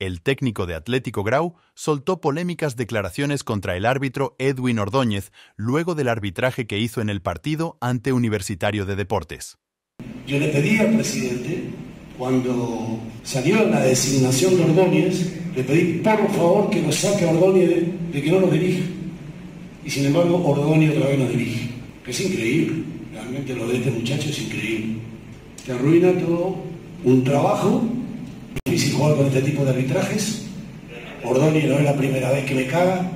El técnico de Atlético Grau soltó polémicas declaraciones contra el árbitro Edwin Ordóñez luego del arbitraje que hizo en el partido ante Universitario de Deportes. Yo le pedí al presidente, cuando salió la designación de Ordóñez, le pedí por favor que nos saque a Ordóñez de que no nos dirija. Y sin embargo Ordóñez otra vez nos dirige. Es increíble, realmente lo de este muchacho es increíble. Te arruina todo un trabajo. Difícil jugar con este tipo de arbitrajes. Ordóñez no es la primera vez que me caga.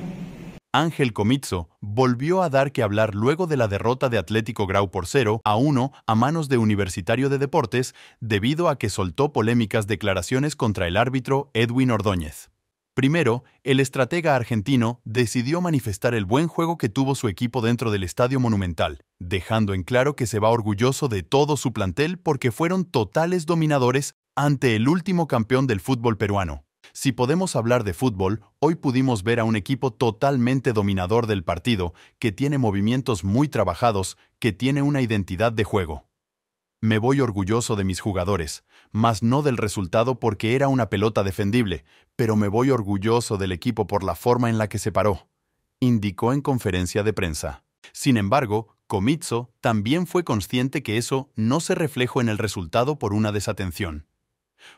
Ángel Comizzo volvió a dar que hablar luego de la derrota de Atlético Grau por 0-1 a manos de Universitario de Deportes debido a que soltó polémicas declaraciones contra el árbitro Edwin Ordóñez. Primero, el estratega argentino decidió manifestar el buen juego que tuvo su equipo dentro del Estadio Monumental, dejando en claro que se va orgulloso de todo su plantel porque fueron totales dominadores ante el último campeón del fútbol peruano. Si podemos hablar de fútbol, hoy pudimos ver a un equipo totalmente dominador del partido, que tiene movimientos muy trabajados, que tiene una identidad de juego. Me voy orgulloso de mis jugadores, mas no del resultado porque era una pelota defendible, pero me voy orgulloso del equipo por la forma en la que se paró, indicó en conferencia de prensa. Sin embargo, Comizzo también fue consciente que eso no se reflejó en el resultado por una desatención.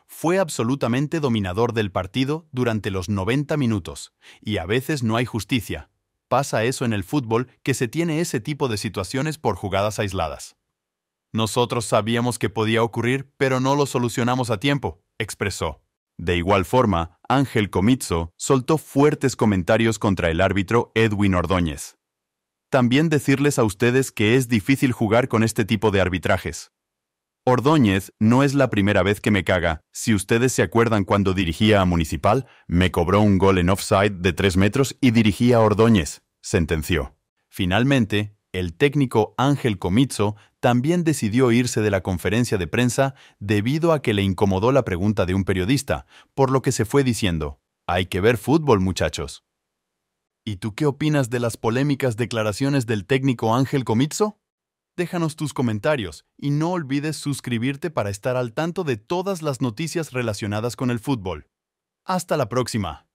Fue absolutamente dominador del partido durante los 90 minutos, y a veces no hay justicia. Pasa eso en el fútbol, que se tiene ese tipo de situaciones por jugadas aisladas. Nosotros sabíamos que podía ocurrir, pero no lo solucionamos a tiempo, expresó. De igual forma, Ángel Comizzo soltó fuertes comentarios contra el árbitro Edwin Ordóñez. También decirles a ustedes que es difícil jugar con este tipo de arbitrajes. Ordóñez no es la primera vez que me caga. Si ustedes se acuerdan, cuando dirigía a Municipal, me cobró un gol en offside de 3 metros y dirigía a Ordóñez, sentenció. Finalmente, el técnico Ángel Comizzo también decidió irse de la conferencia de prensa debido a que le incomodó la pregunta de un periodista, por lo que se fue diciendo: hay que ver fútbol, muchachos. ¿Y tú qué opinas de las polémicas declaraciones del técnico Ángel Comizzo? Déjanos tus comentarios y no olvides suscribirte para estar al tanto de todas las noticias relacionadas con el fútbol. Hasta la próxima.